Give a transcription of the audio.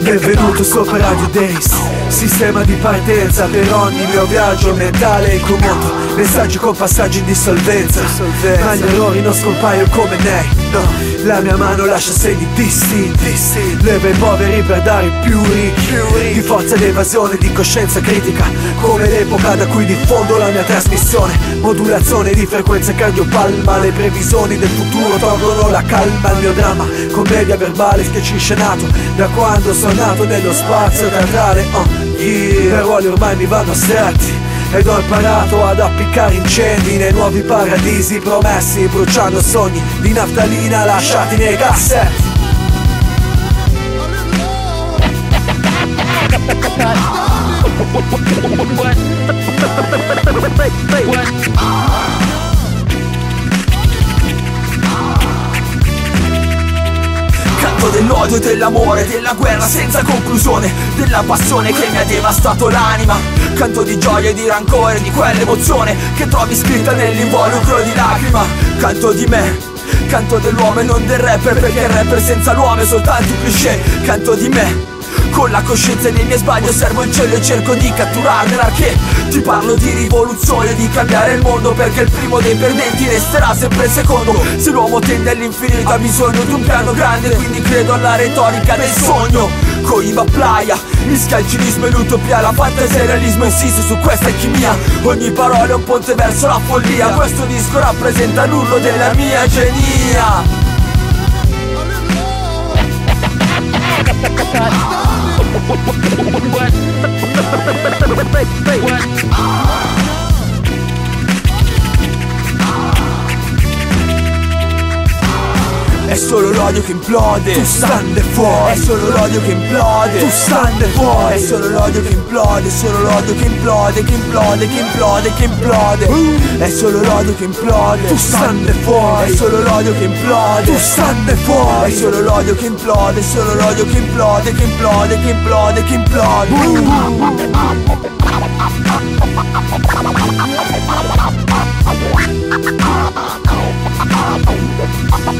Benvenuto sopra Radio Days, sistema di partenza per ogni mio viaggio mentale incomodo. Messaggi con passaggi in dissolvenza, ma gli errori non scompaiono come nei, no. La mia mano lascia segni distinti, leva i poveri per dare più ricchi, di forza ed evasione, di coscienza critica, come l'epoca da cui diffondo la mia trasmissione. Modulazione di frequenza cardiopalma, le previsioni del futuro tolgono la calma al mio dramma, commedia verbale schiaccinscenato, da quando sono nato nello spazio teatrale, i ruoli ormai mi vanno astratti ed ho imparato ad appiccare incendi nei nuovi paradisi promessi, bruciando sogni di naftalina lasciati nei cassetti. Dell'odio, dell'amore, della guerra senza conclusione, della passione che mi ha devastato l'anima, canto di gioia e di rancore, di quell'emozione che trovi scritta nell'involucro di lacrima. Canto di me, canto dell'uomo e non del rapper, perché il rapper senza l'uomo è soltanto un cliché. Canto di me, con la coscienza dei miei sbagli osservo il cielo e cerco di catturarne l'arché. Ti parlo di rivoluzione, di cambiare il mondo, perché il primo dei perdenti resterà sempre il secondo. Se l'uomo tende all'infinito ha bisogno di un piano grande, quindi credo alla retorica del sogno. Coiva Playa mischia il cinismo e l'utopia, la fantasia e il realismo, insisto su questa alchimia. Ogni parola è un ponte verso la follia, questo disco rappresenta l'urlo della mia genia. È solo l'odio che implode, tu stande fuori. È solo l'odio che implode, tu stande fuori. È solo l'odio che implode, solo l'odio che implode, che implode, che implode, che implode. È solo l'odio che implode, tu stande fuori. È solo l'odio che implode, tu stande fuori. È solo l'odio che implode, solo l'odio che implode, che implode, che implode, che implode.